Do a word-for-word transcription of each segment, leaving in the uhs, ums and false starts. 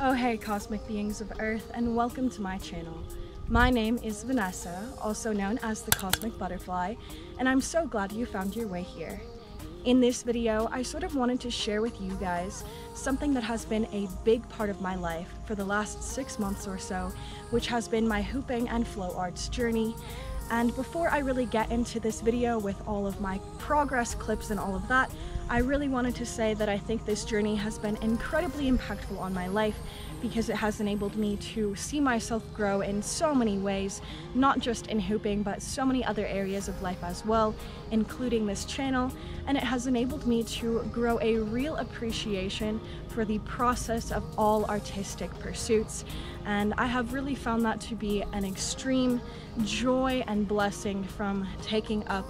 Oh hey cosmic beings of Earth, and welcome to my channel. My name is Vanessa, also known as the Cosmic Butterfly, and I'm so glad you found your way here. In this video, I sort of wanted to share with you guys something that has been a big part of my life for the last six months or so, which has been my hooping and flow arts journey. And before I really get into this video with all of my progress clips and all of that, I really wanted to say that I think this journey has been incredibly impactful on my life because it has enabled me to see myself grow in so many ways, not just in hooping, but so many other areas of life as well, including this channel. And it has enabled me to grow a real appreciation for the process of all artistic pursuits. And I have really found that to be an extreme joy and blessing from taking up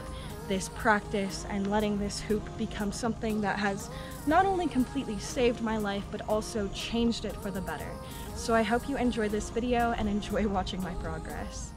this practice and letting this hoop become something that has not only completely saved my life, but also changed it for the better. So I hope you enjoy this video and enjoy watching my progress.